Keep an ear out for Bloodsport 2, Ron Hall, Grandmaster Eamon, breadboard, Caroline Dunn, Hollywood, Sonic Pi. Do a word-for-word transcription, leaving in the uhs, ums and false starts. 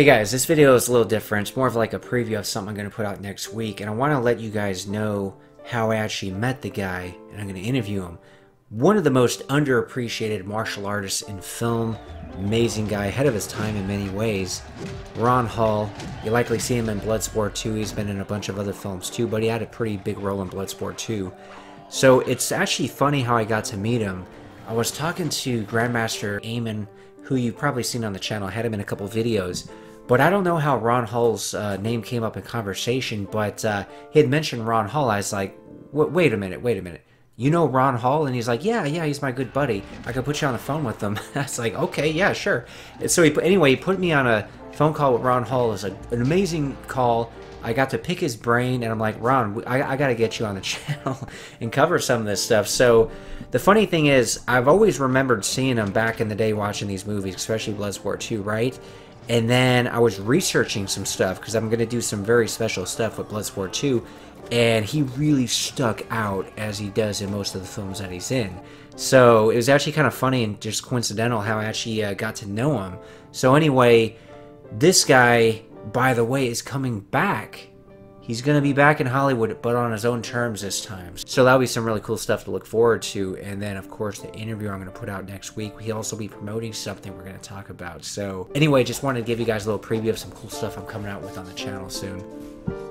Hey guys, this video is a little different. It's more of like a preview of something I'm going to put out next week, and I want to let you guys know how I actually met the guy, and I'm going to interview him. One of the most underappreciated martial artists in film, amazing guy, ahead of his time in many ways, Ron Hall. You likely see him in Bloodsport two, he's been in a bunch of other films too, but he had a pretty big role in Bloodsport two. So it's actually funny how I got to meet him. I was talking to Grandmaster Eamon, who you've probably seen on the channel. I had him in a couple videos, but I don't know how Ron Hall's uh, name came up in conversation, but uh, he had mentioned Ron Hall. I was like, wait a minute, wait a minute. You know Ron Hall? And he's like, yeah, yeah, he's my good buddy. I could put you on the phone with him. I was like, okay, yeah, sure. And so he, anyway, he put me on a phone call with Ron Hall. It was a, an amazing call. I got to pick his brain, and I'm like, Ron, I, I got to get you on the channel and cover some of this stuff. So the funny thing is, I've always remembered seeing him back in the day watching these movies, especially Bloodsport two, right? And then I was researching some stuff because I'm going to do some very special stuff with Bloodsport two, and he really stuck out as he does in most of the films that he's in. So it was actually kind of funny and just coincidental how I actually uh, got to know him. So anyway, this guy, by the way, is coming back. He's going to be back in Hollywood, but on his own terms this time. So that'll be some really cool stuff to look forward to. And then, of course, the interview I'm going to put out next week. He'll also be promoting something we're going to talk about. So anyway, just wanted to give you guys a little preview of some cool stuff I'm coming out with on the channel soon.